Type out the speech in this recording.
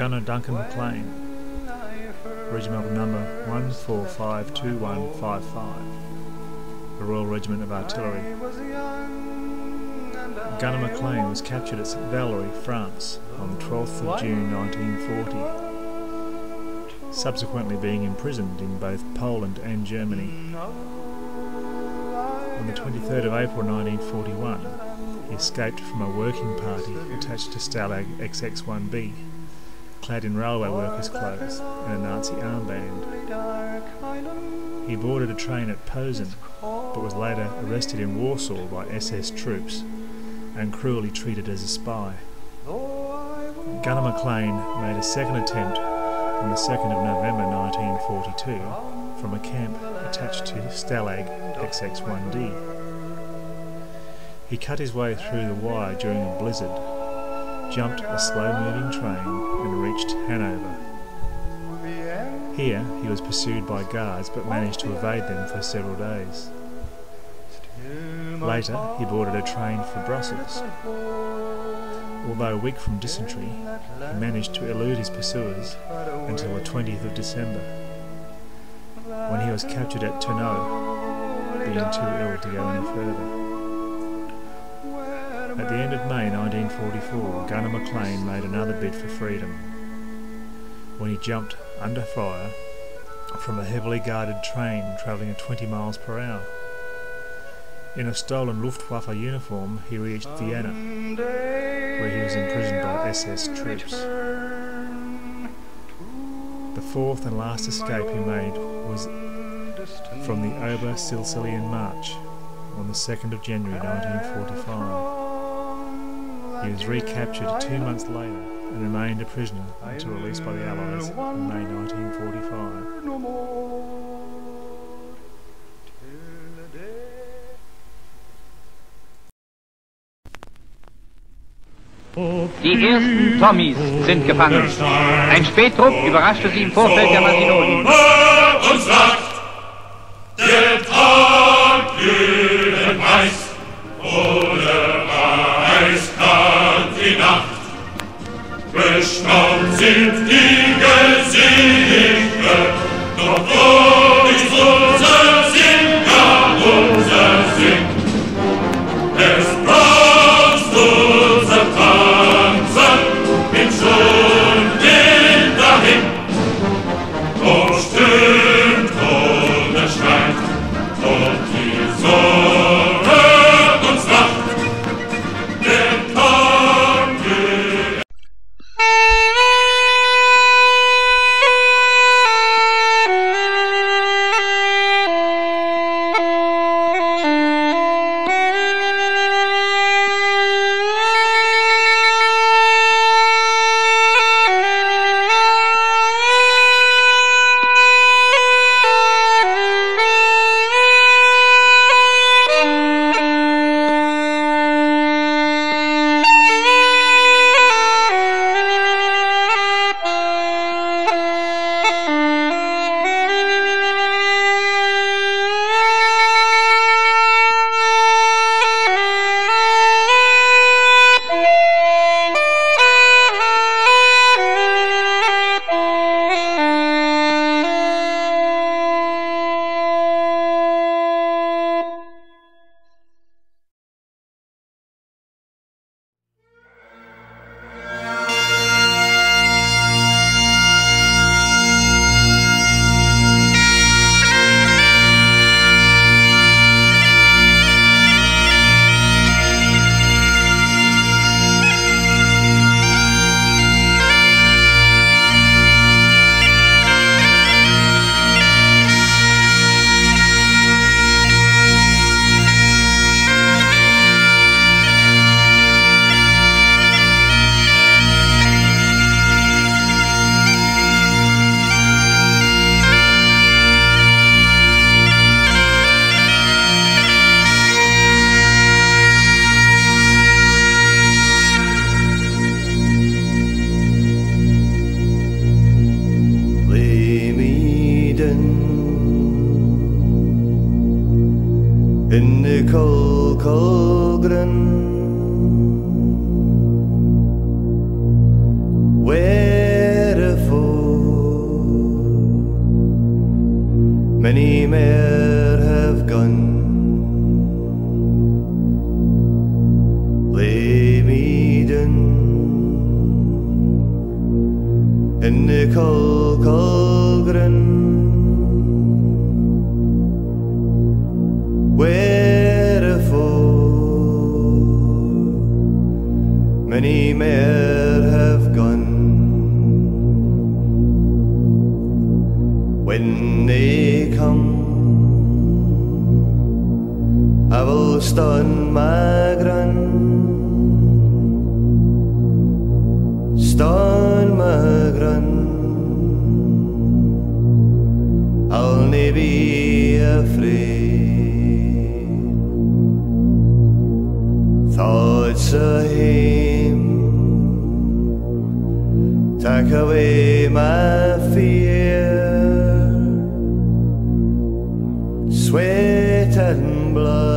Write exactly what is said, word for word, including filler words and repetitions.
Gunner Duncan MacLean, regimental number one four five two one five five, the Royal Regiment of Artillery. Gunner MacLean was captured at Saint Valery, France, on the twelfth of June nineteen forty, subsequently being imprisoned in both Poland and Germany. On the twenty-third of April nineteen forty-one, he escaped from a working party attached to Stalag X X one B, clad in railway workers' clothes and a Nazi armband. He boarded a train at Posen, but was later arrested in Warsaw by S S troops and cruelly treated as a spy. Gunner MacLean made a second attempt on the second of November nineteen forty-two from a camp attached to Stalag X X one D. He cut his way through the wire during a blizzard, jumped a slow-moving train and reached Hanover. Here he was pursued by guards but managed to evade them for several days. Later he boarded a train for Brussels. Although weak from dysentery, he managed to elude his pursuers until the twentieth of December, when he was captured at Tournai, being too ill to go any further. At the end of May nineteen forty-four, Gunner MacLean made another bid for freedom, when he jumped under fire from a heavily guarded train travelling at twenty miles per hour. In a stolen Luftwaffe uniform, he reached Vienna, where he was imprisoned by S S troops. The fourth and last escape he made was from the Ober-Silcilian March on the second of January nineteen forty-five. He was recaptured two months later and remained a prisoner until released by the Allies in May nineteen forty-five. Die ersten Tommies sind gefangen. Ein Spähtrupp überraschte sie im Vorfeld der Masinolien. Bestaunt sind die Gesichter, doch wo ist unser Sinn, ja unser Sinn. Es brauchst unser Panzer, bin schon hin dahin. Ob stürmt oder schreit, ob die Sonne uns lacht, der Tag geht. In the cold, cold glen, where many men have gone. They meeden in the Kalkalgren, wherefore many men have gone. When they come, I will stand my ground, stand my ground. I'll never be afraid. Thoughts of him take away my fear. Sweat and blood.